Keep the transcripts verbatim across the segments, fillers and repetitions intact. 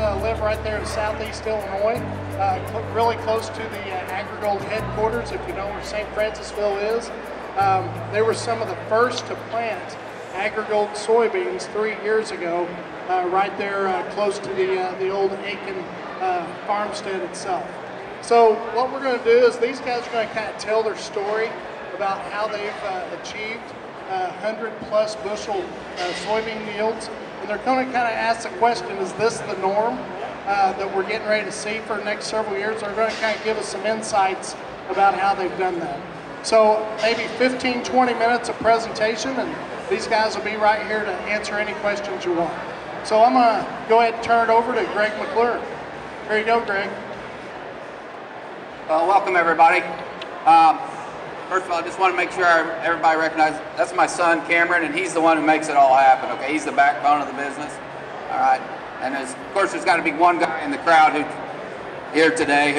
uh, live right there in southeast Illinois, uh, cl really close to the uh, Agrigold headquarters, if you know where Saint Francisville is. Um, they were some of the first to plant Agrigold soybeans three years ago, uh, right there uh, close to the, uh, the old Aiken uh, farmstead itself. So what we're going to do is these guys are going to kind of tell their story about how they've uh, achieved uh, one hundred plus bushel uh, soybean yields. And they're going to kind of ask the question, is this the norm uh, that we're getting ready to see for the next several years? They're going to kind of give us some insights about how they've done that. So maybe fifteen, twenty minutes of presentation, and these guys will be right here to answer any questions you want. So I'm going to go ahead and turn it over to Greg McClure. Here you go, Greg. Well, welcome, everybody. Um, First of all, I just want to make sure everybody recognizes that's my son Cameron, and he's the one who makes it all happen. Okay, he's the backbone of the business. All right, and of course, there's got to be one guy in the crowd who here today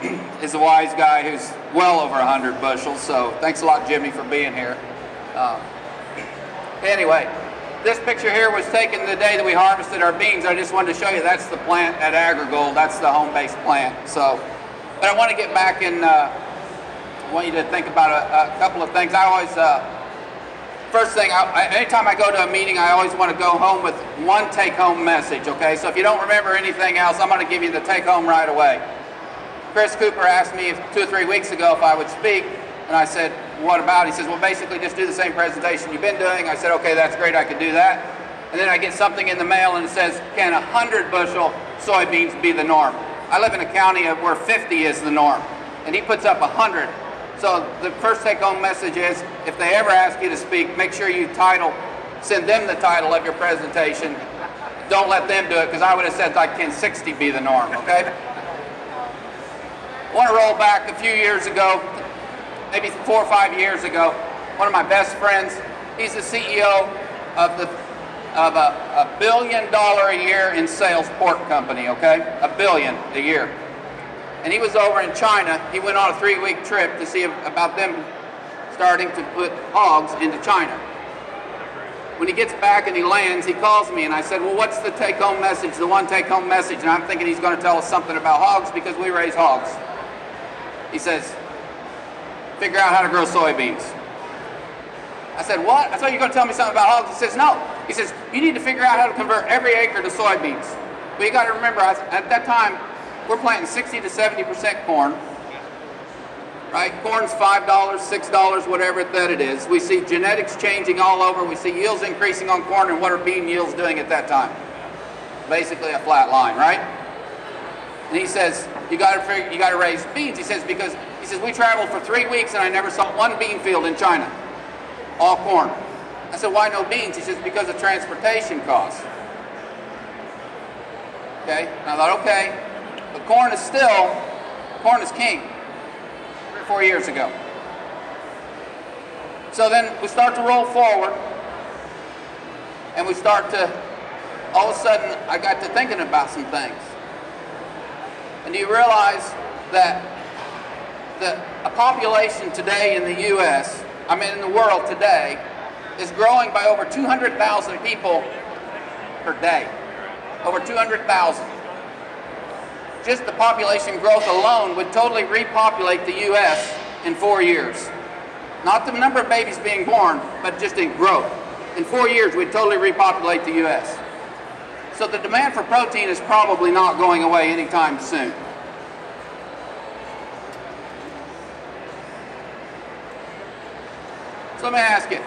who is a wise guy who's well over one hundred bushels. So thanks a lot, Jimmy, for being here. Um, anyway, this picture here was taken the day that we harvested our beans. I just wanted to show you that's the plant at Agrigold. That's the home-based plant. So, but I want to get back in. Uh, I want you to think about a, a couple of things. I always, uh, first thing, I, I, anytime I go to a meeting, I always want to go home with one take-home message, okay? So if you don't remember anything else, I'm going to give you the take-home right away. Chris Cooper asked me if, two or three weeks ago if I would speak, and I said, what about? He says, well, basically just do the same presentation you've been doing. I said, okay, that's great, I could do that. And then I get something in the mail and it says, can one hundred bushel soybeans be the norm? I live in a county where fifty is the norm, and he puts up one hundred. So the first take-home message is, if they ever ask you to speak, make sure you title, send them the title of your presentation. Don't let them do it, because I would have said, like, can sixty be the norm, okay? I want to roll back a few years ago, maybe four or five years ago. One of my best friends, he's the C E O of, the, of a, a billion dollar a year in sales pork company, okay? A billion a year. And he was over in China. He went on a three-week trip to see about them starting to put hogs into China. When he gets back and he lands, he calls me, and I said, well, what's the take-home message, the one take-home message? And I'm thinking he's going to tell us something about hogs because we raise hogs. He says, figure out how to grow soybeans. I said, what? I thought you were going to tell me something about hogs. He says, no. He says, you need to figure out how to convert every acre to soybeans. But you got to remember, at that time, we're planting sixty to seventy percent corn, right? Corn's five dollars, six dollars, whatever that it is. We see genetics changing all over. We see yields increasing on corn, and what are bean yields doing at that time? Basically a flat line, right? And he says, you gotta figure, you gotta raise beans. He says, because, he says, we traveled for three weeks and I never saw one bean field in China, all corn. I said, why no beans? He says, because of transportation costs. Okay, and I thought, okay. But corn is still, corn is king, three or four years ago. So then we start to roll forward, and we start to, all of a sudden, I got to thinking about some things. And you realize that the, a population today in the U S, I mean in the world today, is growing by over two hundred thousand people per day, over two hundred thousand. Just the population growth alone would totally repopulate the U S in four years. Not the number of babies being born, but just in growth. In four years, we'd totally repopulate the U S So the demand for protein is probably not going away anytime soon. So let me ask you.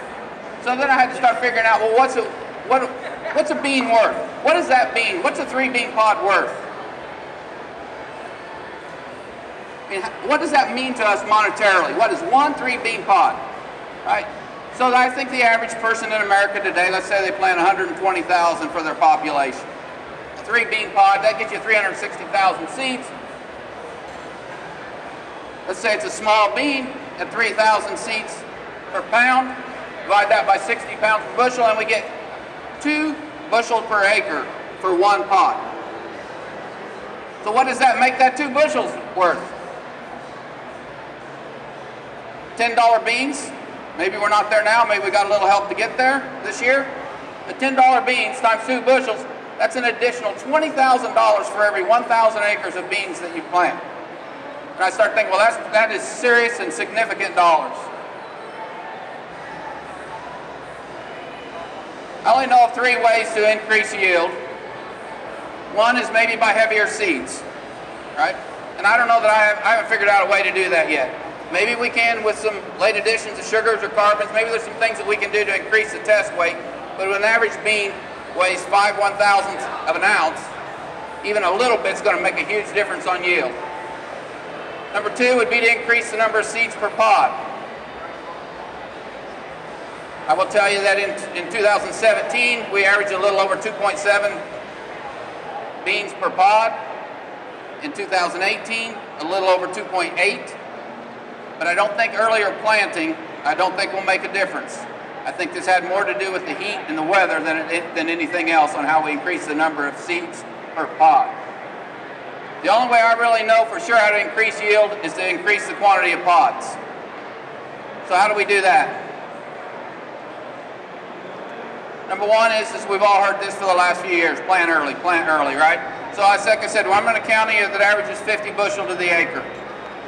So then I had to start figuring out, well, what's a, what, what's a bean worth? What is that bean? What's a three bean pod worth? And what does that mean to us monetarily? What is one three bean pod, right? So I think the average person in America today, let's say they plant one hundred twenty thousand for their population. A three bean pod, that gets you three hundred sixty thousand seeds. Let's say it's a small bean at three thousand seeds per pound. Divide that by sixty pounds per bushel, and we get two bushels per acre for one pod. So what does that make that two bushels worth? ten dollar beans, maybe we're not there now, maybe we got a little help to get there this year. But ten dollar beans times two bushels That's an additional twenty thousand dollars for every one thousand acres of beans that you plant. And I start thinking, well, that's, that is serious and significant dollars. I only know of three ways to increase yield. One is maybe by heavier seeds, right? And I don't know that I, have, I haven't figured out a way to do that yet. Maybe we can with some late additions of sugars or carbons. Maybe there's some things that we can do to increase the test weight. But with an average bean weighs five one thousandths of an ounce, even a little bit's going to make a huge difference on yield. Number two would be to increase the number of seeds per pod. I will tell you that in, in two thousand seventeen, we averaged a little over two point seven beans per pod. In two thousand eighteen, a little over two point eight. But I don't think earlier planting, I don't think will make a difference. I think this had more to do with the heat and the weather than, it, than anything else on how we increase the number of seeds per pod. The only way I really know for sure how to increase yield is to increase the quantity of pods. So how do we do that? Number one is, is we've all heard this for the last few years, plant early, plant early, right? So I, like I said, Wyoming County that averages fifty bushel to the acre.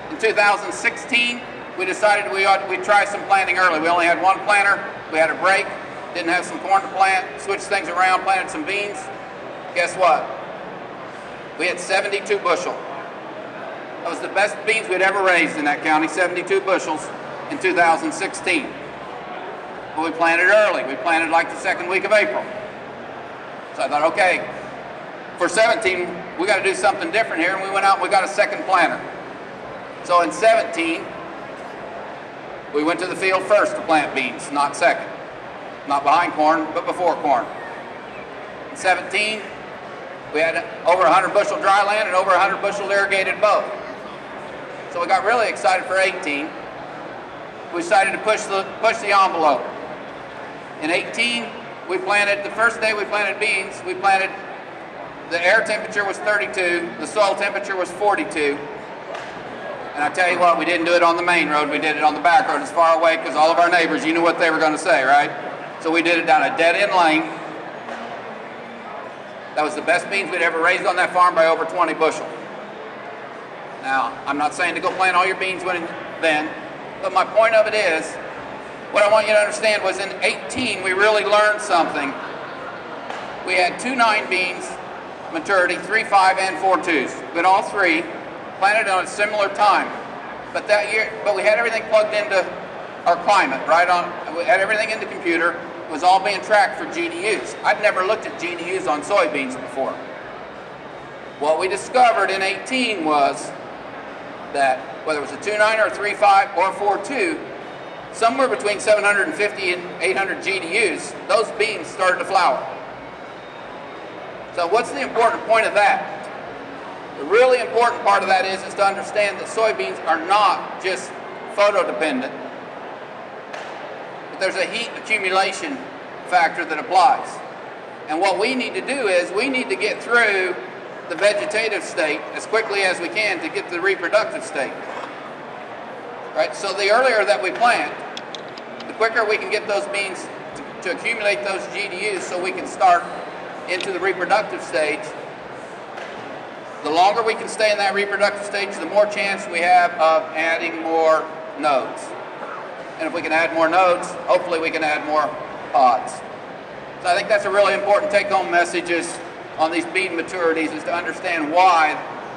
In two thousand sixteen, we decided we ought, we'd try some planting early. We only had one planter, we had a break, didn't have some corn to plant, switched things around, planted some beans. Guess what? We had seventy-two bushel. That was the best beans we'd ever raised in that county, seventy-two bushels in two thousand sixteen. But we planted early. We planted like the second week of April. So I thought, okay, for seventeen, we got to do something different here. And we went out and we got a second planter. So in seventeen, we went to the field first to plant beans, not second. Not behind corn, but before corn. In seventeen, we had over one hundred bushel dry land and over one hundred bushel irrigated both. So we got really excited for eighteen. We decided to push the, push the envelope. In eighteen, we planted, the first day we planted beans, we planted, the air temperature was thirty-two, the soil temperature was forty-two. And I tell you what, we didn't do it on the main road, we did it on the back road. It's far away because all of our neighbors, you knew what they were going to say, right? So we did it down a dead-end lane. That was the best beans we'd ever raised on that farm by over twenty bushel. Now, I'm not saying to go plant all your beans when then, but my point of it is, what I want you to understand was in eighteen, we really learned something. We had two nine beans, maturity, three five and four twos. But all three planted on a similar time. But that year, but we had everything plugged into our climate, right? On, we had everything in the computer. It was all being tracked for G D Us. I'd never looked at G D Us on soybeans before. What we discovered in eighteen was that whether it was a two nine or a three five or a four two, somewhere between seven hundred fifty and eight hundred G D Us, those beans started to flower. So what's the important point of that? The really important part of that is, is to understand that soybeans are not just photodependent, but there's a heat accumulation factor that applies. And what we need to do is we need to get through the vegetative state as quickly as we can to get to the reproductive state. Right? So the earlier that we plant, the quicker we can get those beans to, to accumulate those G D Us so we can start into the reproductive stage. The longer we can stay in that reproductive stage, the more chance we have of adding more nodes. And if we can add more nodes, hopefully we can add more pods. So I think that's a really important take-home message is on these bean maturities is to understand why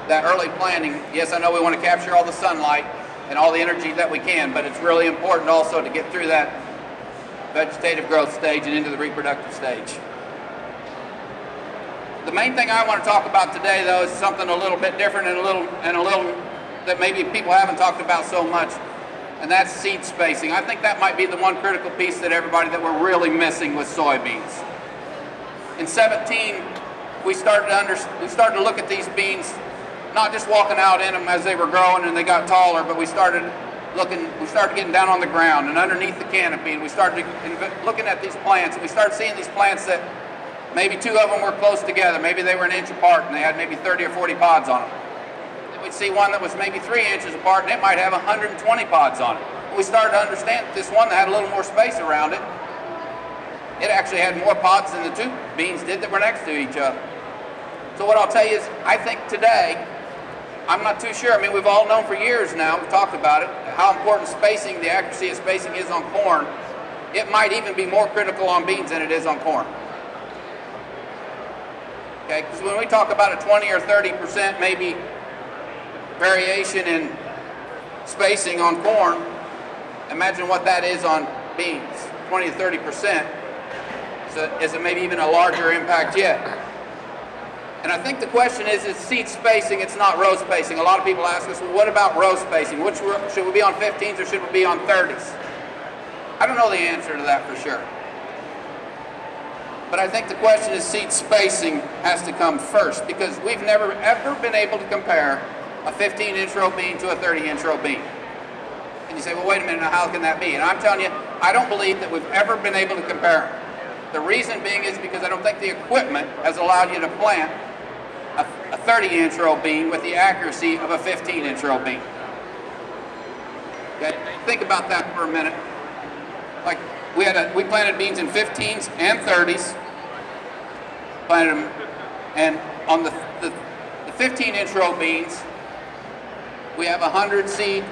that early planting, yes, I know we want to capture all the sunlight and all the energy that we can, but it's really important also to get through that vegetative growth stage and into the reproductive stage. The main thing I want to talk about today, though, is something a little bit different and a little, and a little that maybe people haven't talked about so much, and that's seed spacing. I think that might be the one critical piece that everybody that we're really missing with soybeans. In seventeen, we started to under, we started to look at these beans, not just walking out in them as they were growing and they got taller, but we started looking, we started getting down on the ground and underneath the canopy, and we started looking at these plants, and we started seeing these plants that maybe two of them were close together. Maybe they were an inch apart and they had maybe thirty or forty pods on them. Then we'd see one that was maybe three inches apart and it might have one hundred twenty pods on it. We started to understand that this one that had a little more space around it It actually had more pods than the two beans did that were next to each other. So what I'll tell you is, I think today, I'm not too sure. I mean, we've all known for years now, we've talked about it, how important spacing, the accuracy of spacing is on corn. It might even be more critical on beans than it is on corn. Okay, because when we talk about a twenty or thirty percent maybe variation in spacing on corn, imagine what that is on beans, twenty to thirty percent. So is it maybe even a larger impact yet? And I think the question is, it's seed spacing, it's not row spacing. A lot of people ask us, well, what about row spacing? Which, should we be on fifteens or should we be on thirties? I don't know the answer to that for sure. But I think the question is, seed spacing has to come first, because we've never ever been able to compare a fifteen inch row bean to a thirty inch row bean. And you say, well, wait a minute, how can that be? And I'm telling you, I don't believe that we've ever been able to compare them. The reason being is because I don't think the equipment has allowed you to plant a thirty inch row bean with the accuracy of a fifteen inch row bean. Okay, think about that for a minute. Like we had a, we planted beans in fifteens and thirties, planted them, and on the, the, the fifteen inch row beans, we have a hundred seed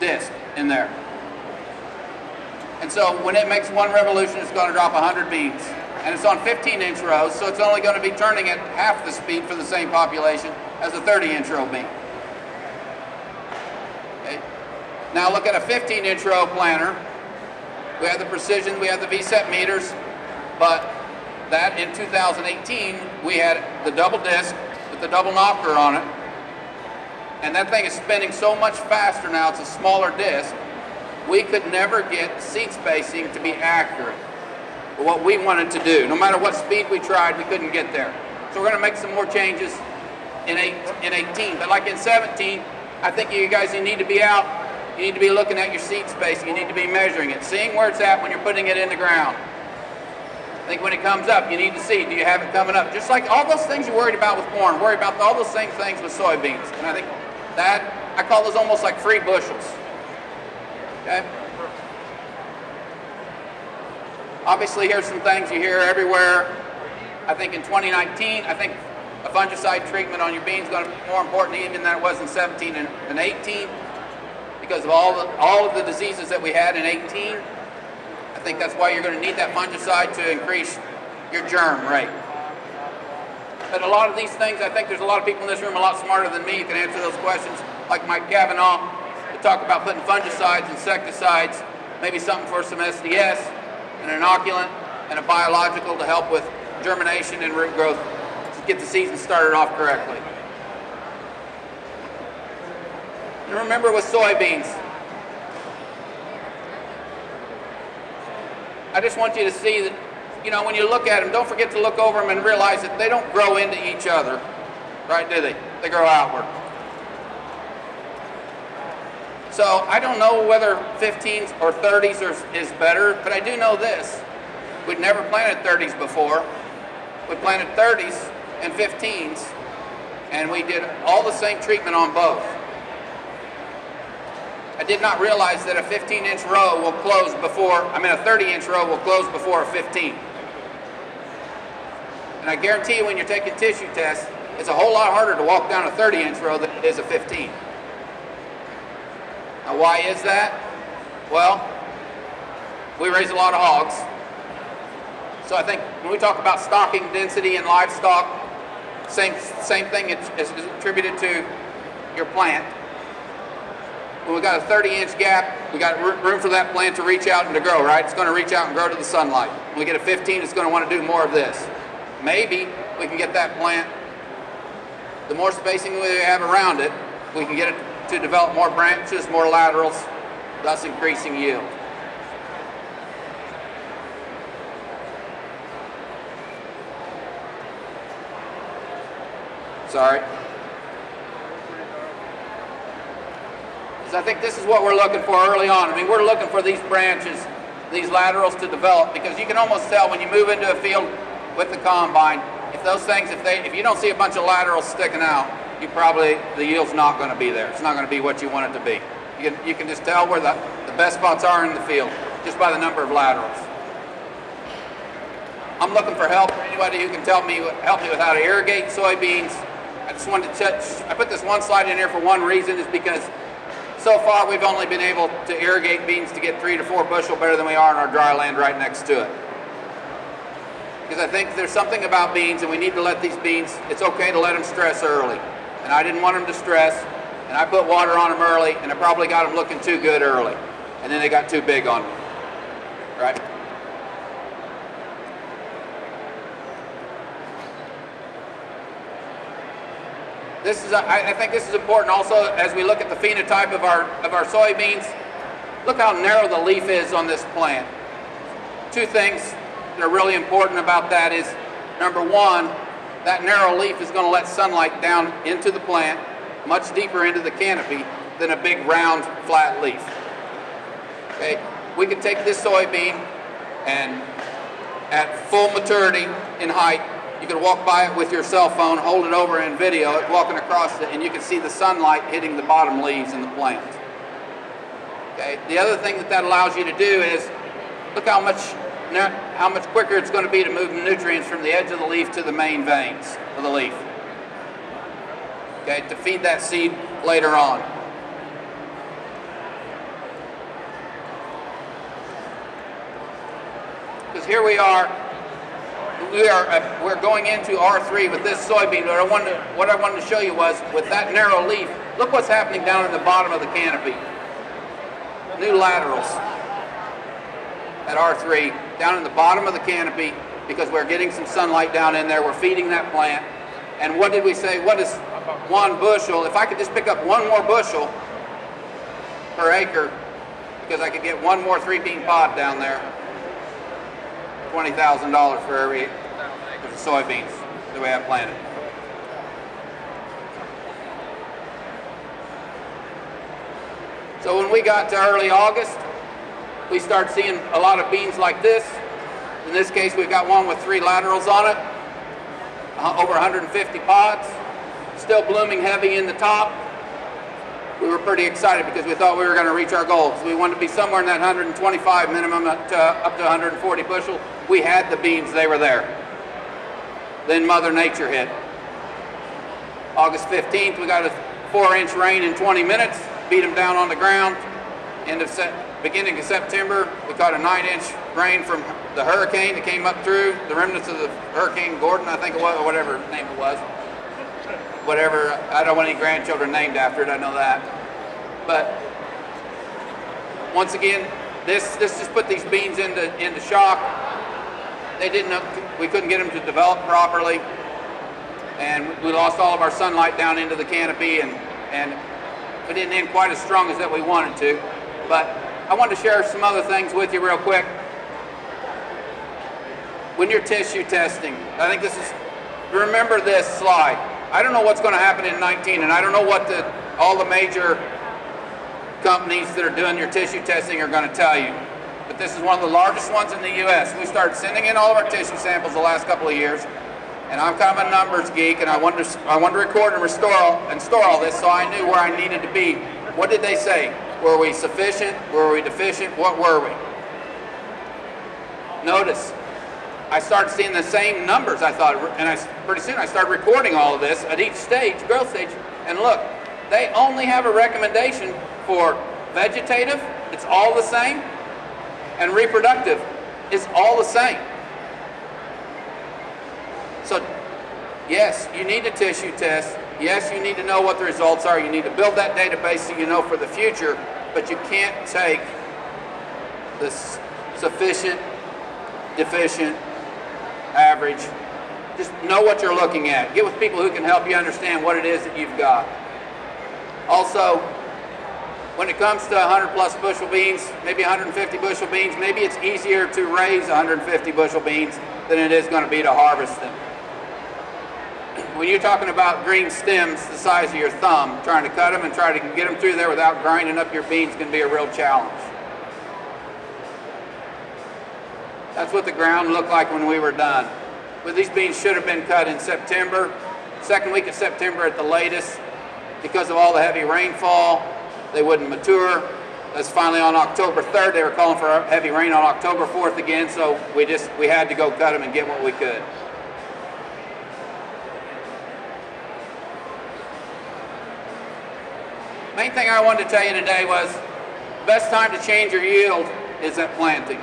disc in there. And so when it makes one revolution, it's going to drop a hundred beans. And it's on fifteen inch rows, so it's only going to be turning at half the speed for the same population as a thirty inch row bean. Okay. Now look at a fifteen inch row planter. We have the precision, we have the V-set meters, but that in two thousand eighteen, we had the double disc with the double knocker on it. And that thing is spinning so much faster now, it's a smaller disc. We could never get seed spacing to be accurate. What we wanted to do. No matter what speed we tried, we couldn't get there. So we're going to make some more changes in, eight, in eighteen. But like in seventeen, I think you guys you need to be out, you need to be looking at your seed spacing, you need to be measuring it, seeing where it's at when you're putting it in the ground. I think when it comes up, you need to see, do you have it coming up? Just like all those things you're worried about with corn, worry about all those same things with soybeans. And I think that, I call those almost like free bushels. Okay? Obviously, here's some things you hear everywhere. I think in twenty nineteen, I think a fungicide treatment on your beans is going to be more important even than it was in seventeen and eighteen because of all, the, all of the diseases that we had in eighteen. I think that's why you're going to need that fungicide to increase your germ rate. But a lot of these things, I think there's a lot of people in this room a lot smarter than me who can answer those questions, like Mike Cavanaugh, who talked about putting fungicides, insecticides, maybe something for some S D S. An inoculant and a biological to help with germination and root growth to get the season started off correctly. And remember with soybeans, I just want you to see that, you know, when you look at them, don't forget to look over them and realize that they don't grow into each other, right, do they? They grow outward. So I don't know whether fifteens or thirties are, is better, but I do know this. We'd never planted thirties before. We planted thirties and fifteens, and we did all the same treatment on both. I did not realize that a fifteen inch row will close before, I mean a thirty inch row will close before a fifteen. And I guarantee you when you're taking tissue tests, it's a whole lot harder to walk down a thirty inch row than it is a fifteen. Now why is that? Well, we raise a lot of hogs. So I think when we talk about stocking density in livestock, same, same thing is attributed to your plant. When we got a thirty inch gap, we got room for that plant to reach out and to grow, right? It's going to reach out and grow to the sunlight. When we get a fifteen, it's going to want to do more of this. Maybe we can get that plant, the more spacing we have around it, we can get it to develop more branches, more laterals, thus increasing yield. Sorry. Because I think this is what we're looking for early on. I mean, we're looking for these branches, these laterals to develop, because you can almost tell when you move into a field with the combine, if those things, if they, if you don't see a bunch of laterals sticking out, you probably, the yield's not going to be there. It's not going to be what you want it to be. You can, you can just tell where the, the best spots are in the field just by the number of laterals. I'm looking for help. Anybody who can tell me, help me with how to irrigate soybeans. I just wanted to touch, I put this one slide in here for one reason, is because so far we've only been able to irrigate beans to get three to four bushel better than we are in our dry land right next to it. Because I think there's something about beans, and we need to let these beans, it's okay to let them stress early. And I didn't want them to stress, and I put water on them early, and I probably got them looking too good early. And then they got too big on me, right? This is, a, I think this is important also as we look at the phenotype of our, of our soybeans. Look how narrow the leaf is on this plant. Two things that are really important about that is, number one, that narrow leaf is going to let sunlight down into the plant, much deeper into the canopy than a big round flat leaf. Okay, we could take this soybean and at full maturity in height, you could walk by it with your cell phone, hold it over and video it, walking across it, and you can see the sunlight hitting the bottom leaves in the plant. Okay. The other thing that that allows you to do is, look how much, how much quicker it's going to be to move the nutrients from the edge of the leaf to the main veins of the leaf. Okay, to feed that seed later on. Because here we are, We are uh, we're going into R three with this soybean. What I wanted to, what I wanted to show you was with that narrow leaf. Look what's happening down in the bottom of the canopy. New laterals at R three down in the bottom of the canopy because we're getting some sunlight down in there. We're feeding that plant. And what did we say? What is one bushel? If I could just pick up one more bushel per acre, because I could get one more three bean pod down there. twenty thousand dollars for every for the soybeans that we have planted. So when we got to early August, we start seeing a lot of beans like this. In this case, we've got one with three laterals on it, over one hundred fifty pods, still blooming heavy in the top. We were pretty excited because we thought we were going to reach our goals. We wanted to be somewhere in that one hundred twenty-five minimum up to, uh, up to one hundred forty bushel. We had the beans, they were there. Then Mother Nature hit. August fifteenth, we got a four inch rain in twenty minutes, beat them down on the ground. End of set, beginning of September, we caught a nine inch rain from the hurricane that came up through, the remnants of the Hurricane Gordon, I think it was, or whatever name it was. Whatever, I don't want any grandchildren named after it, I know that. But once again, this this just put these beans into into shock. They didn't, we couldn't get them to develop properly, and we lost all of our sunlight down into the canopy, and and we didn't end quite as strong as that we wanted to. But I wanted to share some other things with you real quick. When you're tissue testing, I think this is, remember this slide. I don't know what's going to happen in nineteen, and I don't know what the, all the major companies that are doing your tissue testing are going to tell you. But this is one of the largest ones in the U S. We started sending in all of our tissue samples the last couple of years, and I'm kind of a numbers geek, and I wanted to, I wanted to record and restore and store all this, so I knew where I needed to be. What did they say? Were we sufficient? Were we deficient? What were we? Notice. I started seeing the same numbers, I thought, and I, pretty soon I started recording all of this at each stage, growth stage, and look, they only have a recommendation for vegetative, it's all the same, and reproductive, it's all the same. So, yes, you need a tissue test, yes, you need to know what the results are, you need to build that database so you know for the future, but you can't take the sufficient, deficient, average. Just know what you're looking at. Get with people who can help you understand what it is that you've got. Also, when it comes to one hundred plus bushel beans, maybe one hundred fifty bushel beans, maybe it's easier to raise one hundred fifty bushel beans than it is going to be to harvest them. When you're talking about green stems the size of your thumb, trying to cut them and try to get them through there without grinding up your beans can be a real challenge. That's what the ground looked like when we were done. But these beans should have been cut in September, second week of September at the latest. Because of all the heavy rainfall, they wouldn't mature. That's finally on October third. They were calling for heavy rain on October fourth again, so we just we had to go cut them and get what we could. Main thing I wanted to tell you today was the best time to change your yield is at planting.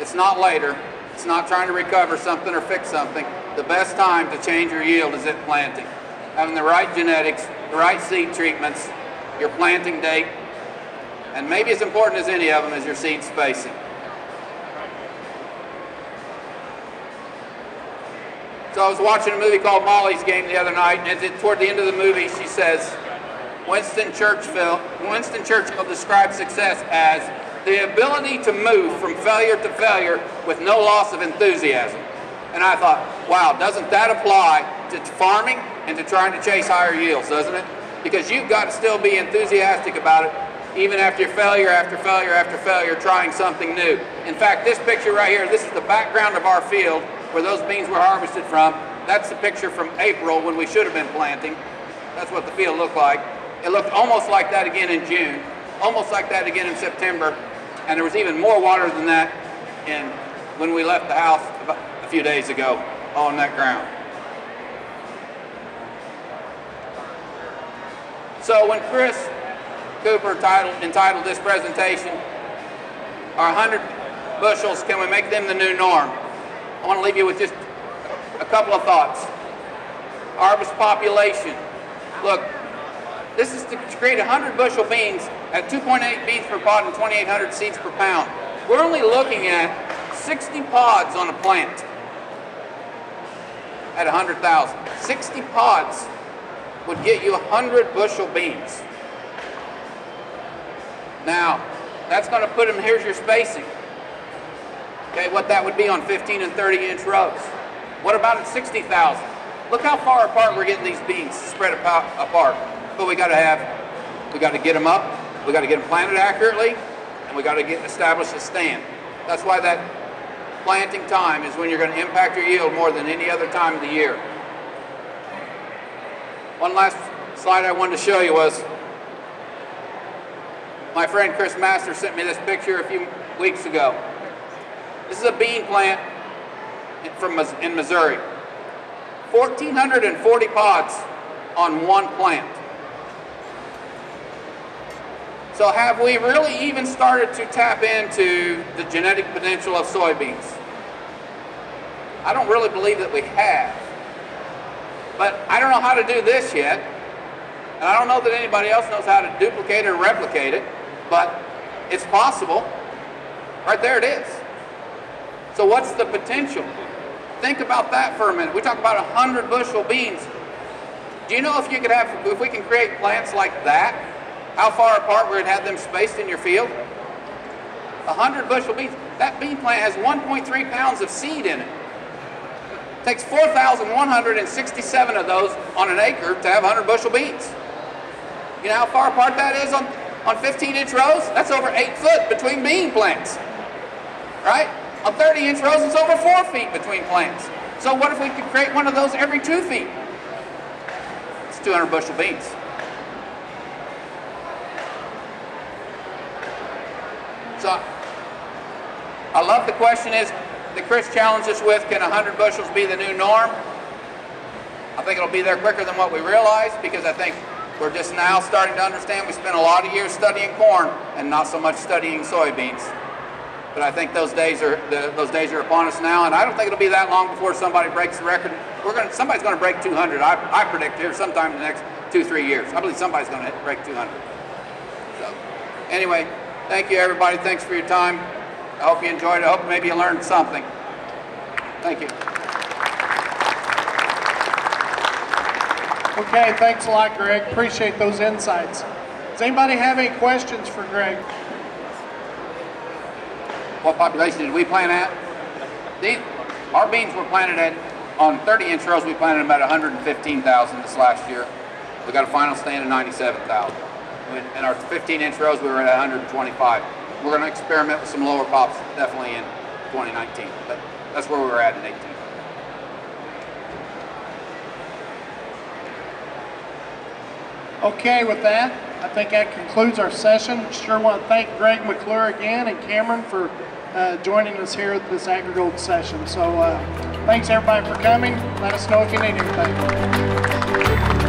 It's not later. It's not trying to recover something or fix something. The best time to change your yield is at planting. Having the right genetics, the right seed treatments, your planting date, and maybe as important as any of them is your seed spacing. So I was watching a movie called Molly's Game the other night, and it, toward the end of the movie she says, Winston Churchill, Winston Churchill describes success as the ability to move from failure to failure with no loss of enthusiasm. And I thought, wow, doesn't that apply to farming and to trying to chase higher yields, doesn't it? Because you've got to still be enthusiastic about it, even after failure after failure after failure, trying something new. In fact, this picture right here, this is the background of our field where those beans were harvested from. That's the picture from April when we should have been planting. That's what the field looked like. It looked almost like that again in June, almost like that again in September, and there was even more water than that in, when we left the house a few days ago on that ground. So when Chris Cooper titled, entitled this presentation, our one hundred bushels, can we make them the new norm? I want to leave you with just a couple of thoughts. Harvest population. Look, this is to create one hundred bushel beans at two point eight beans per pod and twenty-eight hundred seeds per pound. We're only looking at sixty pods on a plant at one hundred thousand. sixty pods would get you one hundred bushel beans. Now, that's going to put them, here's your spacing. Okay, what that would be on fifteen and thirty inch rows. What about at sixty thousand? Look how far apart we're getting these beans spread apart. But we got to have, we got to get them up, we got to get them planted accurately, and we got to get establish a stand. That's why that planting time is when you're going to impact your yield more than any other time of the year. One last slide I wanted to show you was my friend Chris Master sent me this picture a few weeks ago. This is a bean plant from in Missouri. one thousand four hundred forty pods on one plant. So have we really even started to tap into the genetic potential of soybeans? I don't really believe that we have. But I don't know how to do this yet, and I don't know that anybody else knows how to duplicate or replicate it, but it's possible. Right there it is. So what's the potential? Think about that for a minute. We talk about one hundred bushel beans. Do you know if you could have, if we can create plants like that, how far apart we'd have them spaced in your field? one hundred bushel beans. That bean plant has one point three pounds of seed in it. Takes four thousand one hundred sixty-seven of those on an acre to have one hundred bushel beans. You know how far apart that is on, on fifteen inch rows? That's over eight foot between bean plants, right? On thirty inch rows, it's over four feet between plants. So what if we could create one of those every two feet? It's two hundred bushel beans. So I love the question is, that Chris challenged us with, can one hundred bushels be the new norm? I think it'll be there quicker than what we realize, because I think we're just now starting to understand we spent a lot of years studying corn and not so much studying soybeans. But I think those days are the, those days are upon us now, and I don't think it'll be that long before somebody breaks the record. We're going somebody's going to break two hundred. I, I predict here sometime in the next two, three years. I believe somebody's going to break two hundred. So anyway, thank you everybody. Thanks for your time. I hope you enjoyed it. I hope maybe you learned something. Thank you. Okay, thanks a lot, Greg. Appreciate those insights. Does anybody have any questions for Greg? What population did we plant at? These, our beans were planted at, on thirty inch rows, we planted about one hundred fifteen thousand this last year. We got a final stand of ninety-seven thousand. In our fifteen inch rows, we were at one hundred twenty-five. We're going to experiment with some lower pops definitely in twenty nineteen, but that's where we were at in eighteen. Okay, with that, I think that concludes our session. Sure want to thank Greg McClure again and Cameron for uh, joining us here at this Agrigold session. So uh, thanks everybody for coming. Let us know if you need anything.